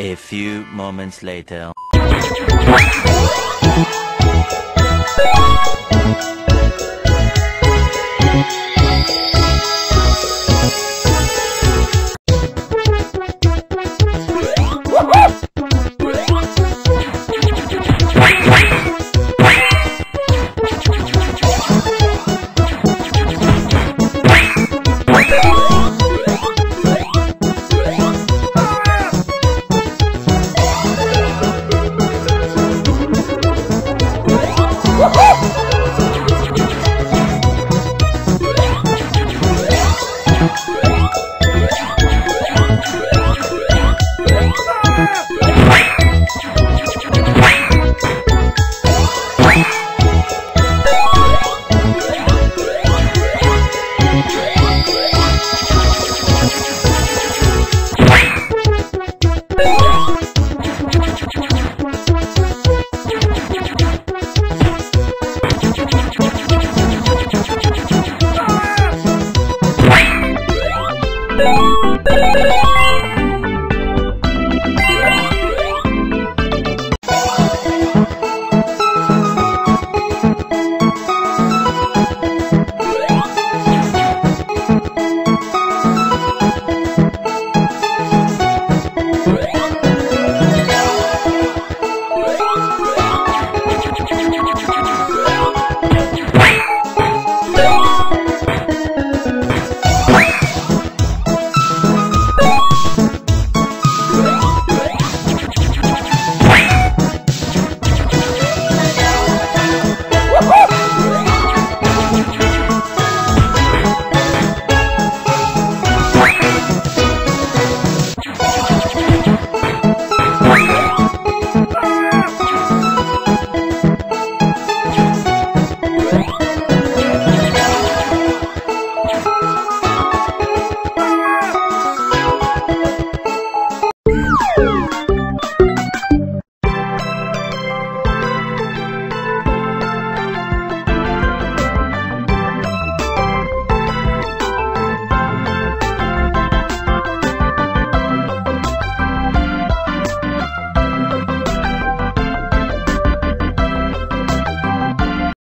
A few moments later.